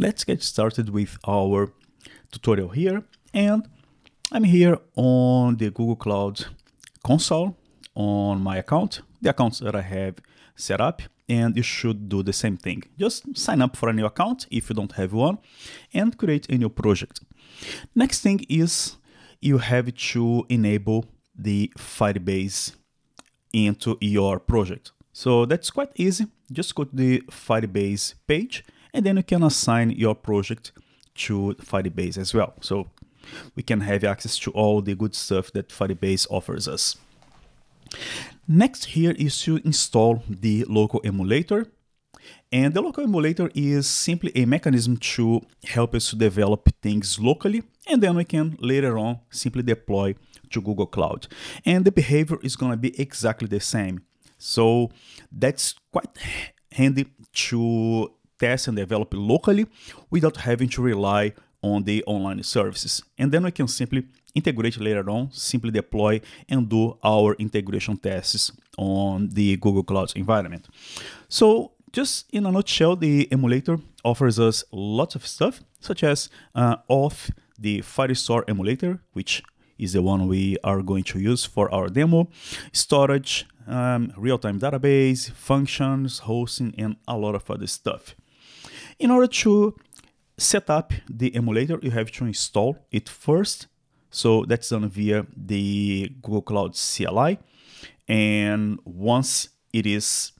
let's get started with our tutorial here. And I'm here on the Google Cloud console on my account, the accounts that I have set up, and you should do the same thing. Just sign up for a new account if you don't have one and create a new project. Next thing is you have to enable the Firebase into your project. So that's quite easy. Just go to the Firebase page and then you can assign your project to Firebase as well. So we can have access to all the good stuff that Firebase offers us. Next here is to install the local emulator. And the local emulator is simply a mechanism to help us to develop things locally, and then we can later on simply deploy to Google Cloud. And the behavior is going to be exactly the same. So that's quite handy to test and develop locally without having to rely on the online services. And then we can simply integrate later on, simply deploy and do our integration tests on the Google Cloud environment. So just in a nutshell, the emulator offers us lots of stuff, such as auth, the Firestore emulator, which is the one we are going to use for our demo, storage, real-time database, functions, hosting, and a lot of other stuff. In order to set up the emulator, you have to install it first. So that's done via the Google Cloud CLI. And once it is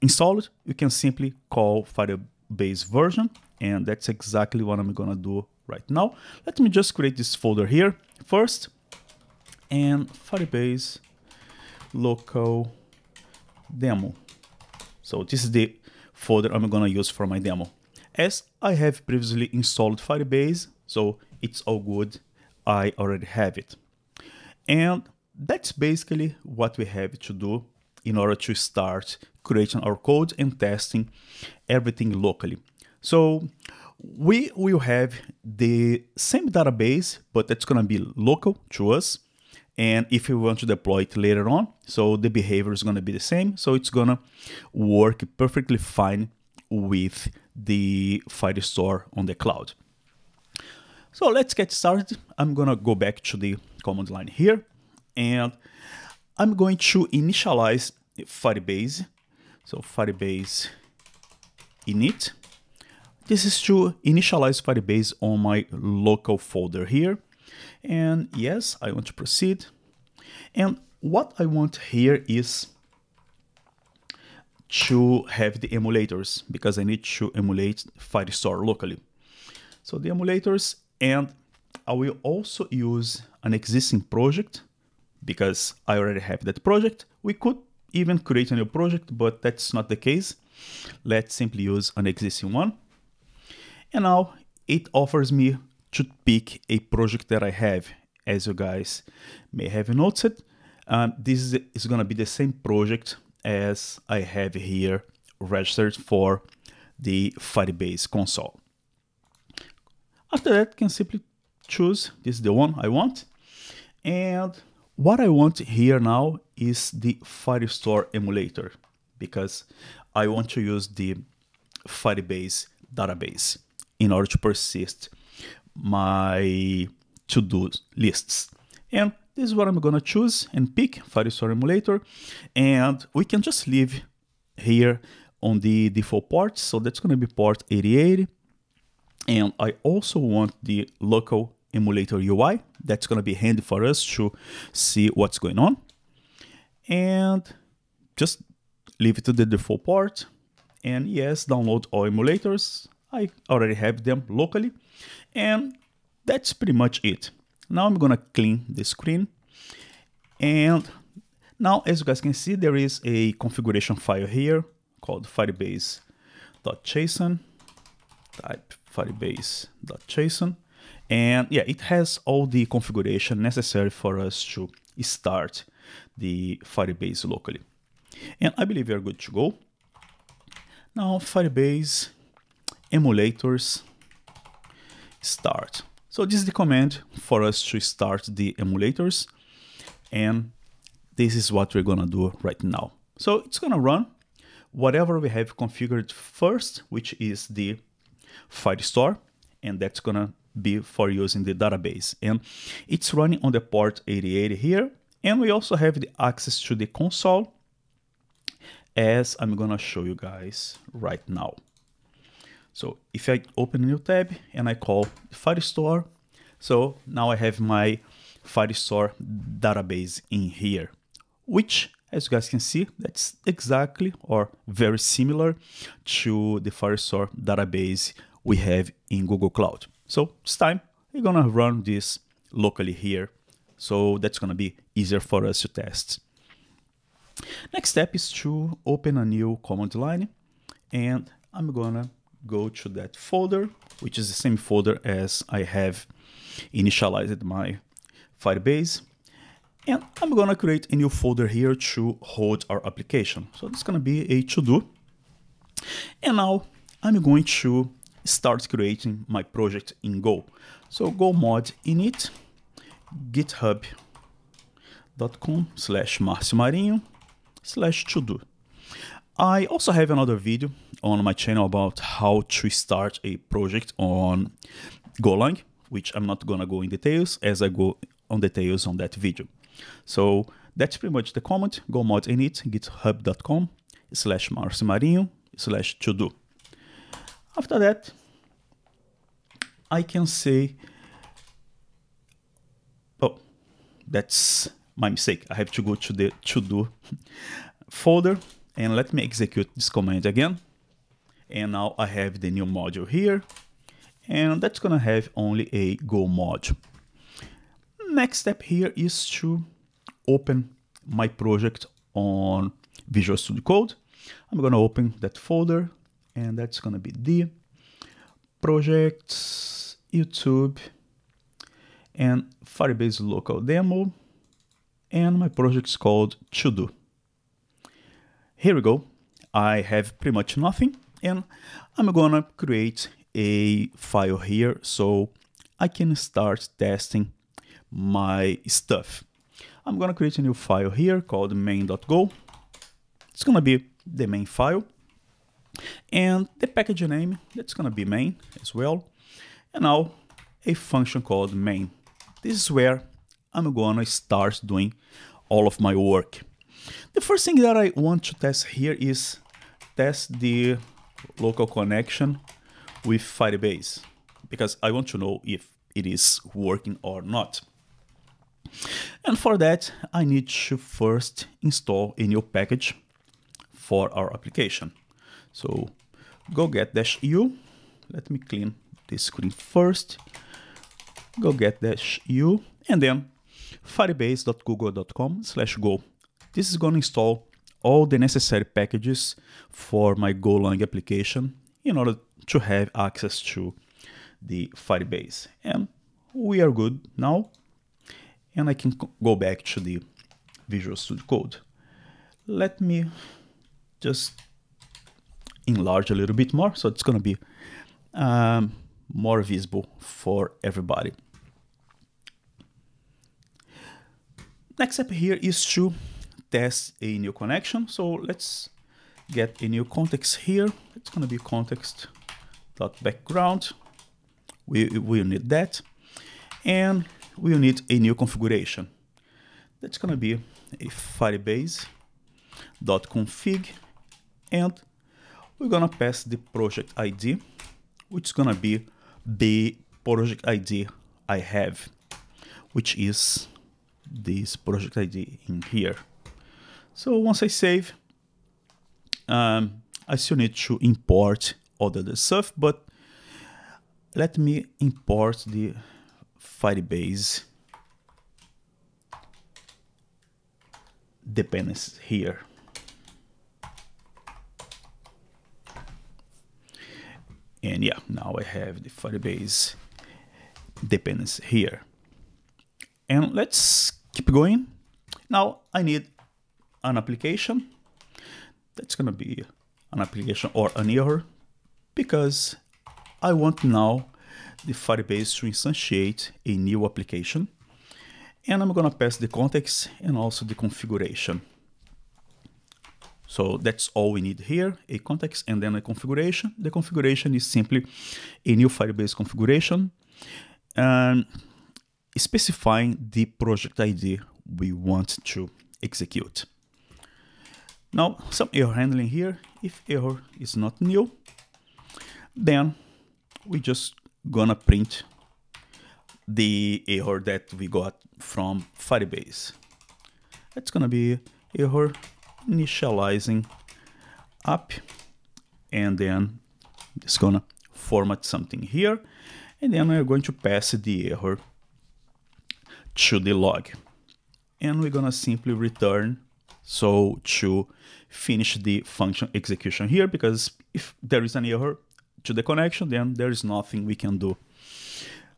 installed, you can simply call Firebase version. And that's exactly what I'm going to do right now. Let me just create this folder here first, and Firebase local demo. So this is the folder I'm going to use for my demo. As I have previously installed Firebase, so it's all good. I already have it. And that's basically what we have to do in order to start creating our code and testing everything locally. So we will have the same database, but that's going to be local to us. And if we want to deploy it later on, so the behavior is going to be the same. So it's going to work perfectly fine with the Firestore on the cloud. So let's get started. I'm going to go back to the command line here, and I'm going to initialize Firebase. So Firebase init. This is to initialize Firebase on my local folder here. And yes, I want to proceed. And what I want here is to have the emulators, because I need to emulate Firestore locally. So the emulators, and I will also use an existing project because I already have that project. We could even create a new project, but that's not the case. Let's simply use an existing one. And now it offers me to pick a project that I have. As you guys may have noticed, this is going to be the same project as I have here registered for the Firebase console. After that, I can simply choose, this is the one I want. And what I want here now is the Firestore emulator, because I want to use the Firebase database in order to persist my to-do lists. And this is what I'm going to choose and pick, Firestore emulator. And we can just leave here on the default port. So that's going to be port 8080. And I also want the local emulator UI. That's going to be handy for us to see what's going on. And just leave it to the default port. And yes, download all emulators. I already have them locally. And that's pretty much it. Now I'm going to clean the screen. And now, as you guys can see, there is a configuration file here called firebase.json. Type firebase.json. And yeah, it has all the configuration necessary for us to start the Firebase locally. And I believe we are good to go. Now Firebase emulators start. So this is the command for us to start the emulators. And this is what we're going to do right now. So it's going to run whatever we have configured first, which is the Firestore, and that's gonna be for using the database. And it's running on the port 8080 here. And we also have the access to the console, as I'm gonna show you guys right now. So if I open a new tab and I call Firestore, so now I have my Firestore database in here, which, as you guys can see, that's exactly or very similar to the Firestore database we have in Google Cloud. So it's time we're gonna run this locally here. So that's gonna be easier for us to test. Next step is to open a new command line, and I'm gonna go to that folder, which is the same folder as I have initialized my Firebase. And I'm gonna create a new folder here to hold our application. So it's gonna be a to-do. And now I'm going to start creating my project in Go. So Go mod init github.com/marciomarinho/to-do. I also have another video on my channel about how to start a project on Golang, which I'm not gonna go in details as I go on details on that video. So that's pretty much the command, go mod init github.com/marciomarinho/to-do. After that, I can say, oh, that's my mistake. I have to go to the to-do folder, and let me execute this command again. And now I have the new module here, and that's gonna have only a Go module. Next step here is to open my project on Visual Studio Code. I'm gonna open that folder, and that's gonna be the projects, YouTube, and Firebase local demo, and my project's called To Do. Here we go. I have pretty much nothing, and I'm gonna create a file here so I can start testing my stuff. I'm gonna create a new file here called main.go. It's gonna be the main file, and the package name, that's gonna be main as well. And now a function called main. This is where I'm gonna start doing all of my work. The first thing that I want to test here is test the local connection with Firebase, because I want to know if it is working or not. And for that, I need to first install a new package for our application. So go get-u, let me clean this screen first, go get-u, and then firebase.google.com/go. This is going to install all the necessary packages for my Golang application in order to have access to the Firebase. And we are good now. And I can go back to the Visual Studio Code. Let me just enlarge a little bit more, so it's going to be more visible for everybody. Next step here is to test a new connection. So let's get a new context here. It's going to be context.background. We'll need that. And we'll need a new configuration. That's going to be a firebase.config. And we're going to pass the project ID, which is going to be the project ID I have, which is this project ID in here. So once I save, I still need to import all the other stuff, but let me import the Firebase dependencies here. And yeah, now I have the Firebase dependency here. And let's keep going. Now I need an application. That's gonna be an application or an error, because I want now the Firebase to instantiate a new application. And I'm gonna pass the context and also the configuration. So that's all we need here, a context and then a configuration. The configuration is simply a new Firebase configuration and specifying the project ID we want to execute. Now, some error handling here. If error is not new, then we just gonna print the error that we got from Firebase. It's gonna be error initializing app, and then it's gonna format something here, and then we're going to pass the error to the log, and we're gonna simply return so to finish the function execution here, because if there is an error to the connection, then there is nothing we can do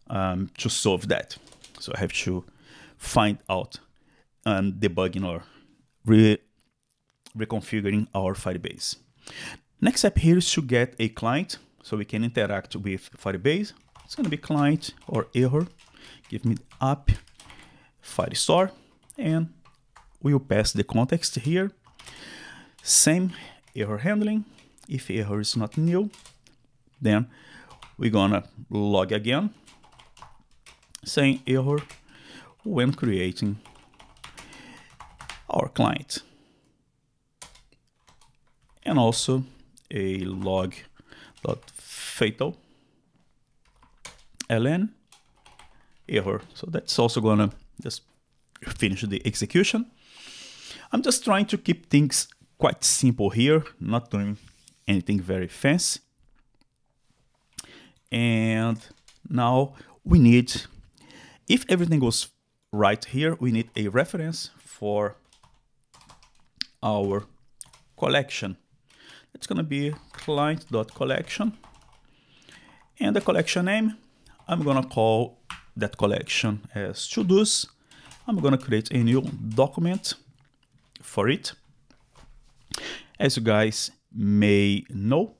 to solve that. So I have to find out debugging or reconfiguring our Firebase. Next step here is to get a client so we can interact with Firebase. It's gonna be client or error. Give me app Firestore, and we will pass the context here. Same error handling. If error is not new, then we're gonna log again, saying error when creating our client. And also a log.fatal ln error. So that's also gonna just finish the execution. I'm just trying to keep things quite simple here, not doing anything very fancy. And now we need, if everything goes right here, we need a reference for our collection. It's gonna be client.collection, and the collection name, I'm gonna call that collection as to-dos. I'm gonna create a new document for it. As you guys may know,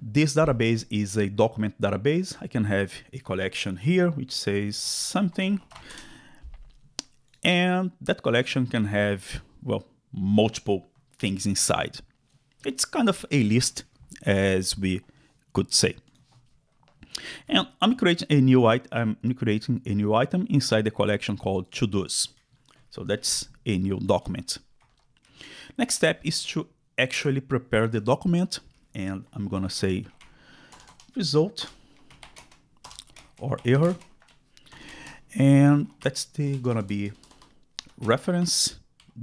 this database is a document database. I can have a collection here which says something, and that collection can have, well, multiple things inside. It's kind of a list, as we could say. And I'm creating a new item. I'm creating a new item inside the collection called to-dos. So that's a new document. Next step is to actually prepare the document, and I'm gonna say result or error, and that's gonna be reference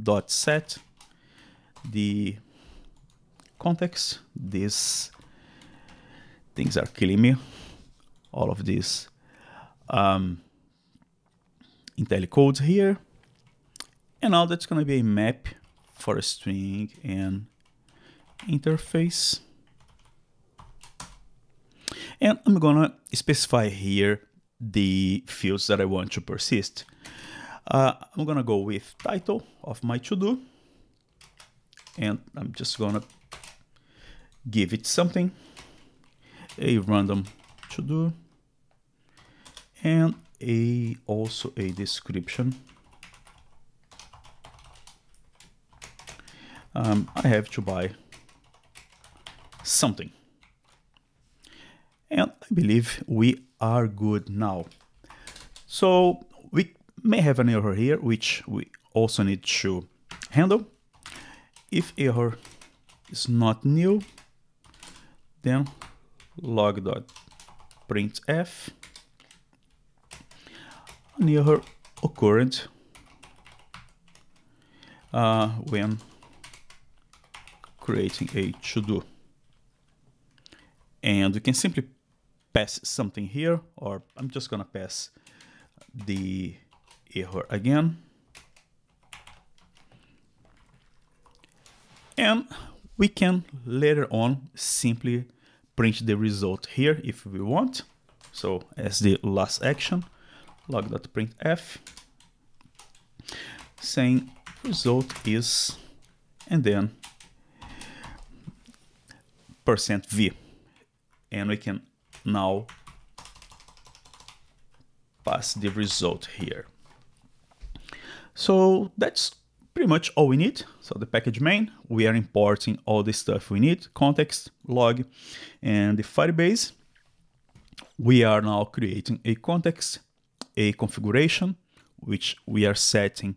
dot set the context. These things are killing me, all of these IntelliCodes here. And now that's gonna be a map for a string and interface. And I'm gonna specify here the fields that I want to persist. I'm gonna go with title of my to-do, and I'm just gonna give it something, a random to-do, and also a description. I have to buy something. And I believe we are good now. So we may have an error here, which we also need to handle. If error is not new, then log.printf, an error occurred when creating a to-do. And we can simply pass something here, or I'm just gonna pass the error again. And we can later on simply print the result here if we want. So as the last action, log.printf, saying result is, and then %v. And we can now pass the result here. So that's pretty much all we need. So the package main, we are importing all the stuff we need, context, log, and the Firebase. We are now creating a context, a configuration, which we are setting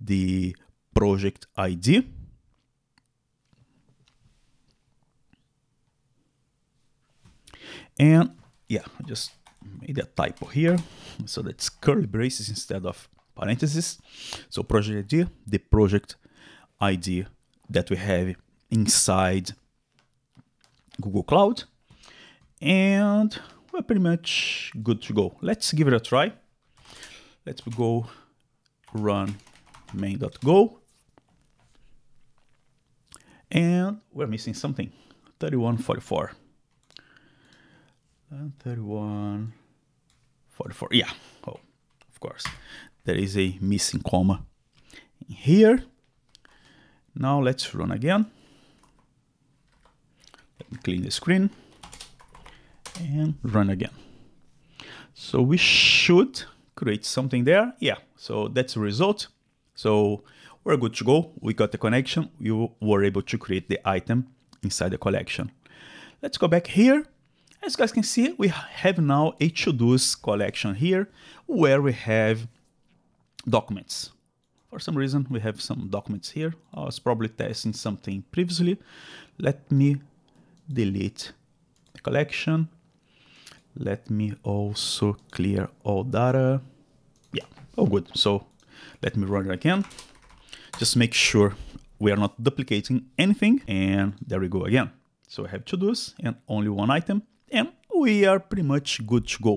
the project ID. And yeah, I just made a typo here. So that's curly braces instead of parentheses. So project ID, the project ID that we have inside Google Cloud. And we're pretty much good to go. Let's give it a try. Let's go run main.go. And we're missing something, 3144. 3144, yeah, oh, of course. There is a missing comma here. Now let's run again. Let me clean the screen and run again. So we should create something there. Yeah, so that's the result. So we're good to go. We got the connection. We were able to create the item inside the collection. Let's go back here. As you guys can see, we have now a to-dos collection here where we have documents. For some reason, we have some documents here. I was probably testing something previously. Let me delete the collection. Let me also clear all data. Yeah, oh good. So let me run it again. Just make sure we are not duplicating anything. And there we go again. So we have to-dos and only one item. And we are pretty much good to go.